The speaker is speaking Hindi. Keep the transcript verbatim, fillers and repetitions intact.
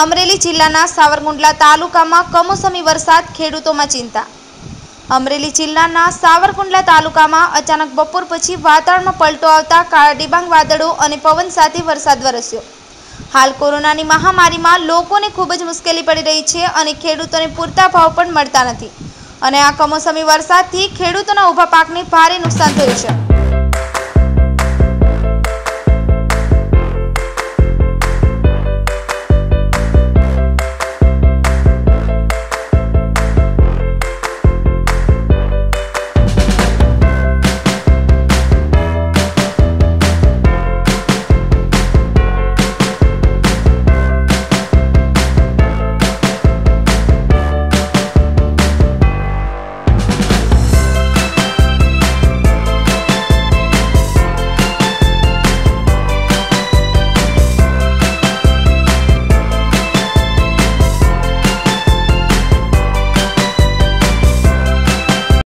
अमरेली जिल्लाना सावरकुंडला तालुकामां कमोसमी वरसाद खेडूतोमां चिंता। अमरेली जिल्लाना सावरकुंडला तालुकामां अचानक बपोर पछी वातावरणमां पलटो आवता काळा डिबांग वादळो अने पवन साथे वरसाद वरस्यो। हाल कोरोनानी महामारीमां लोकोने खूब ज मुश्केली पड़ी रही छे अने खेडूतोने पूरता भाव पण मळता नथी अने आ कमोसमी वरसादथी खेडूतोना ऊभा पाकने भारे नुकसान थयुं छे।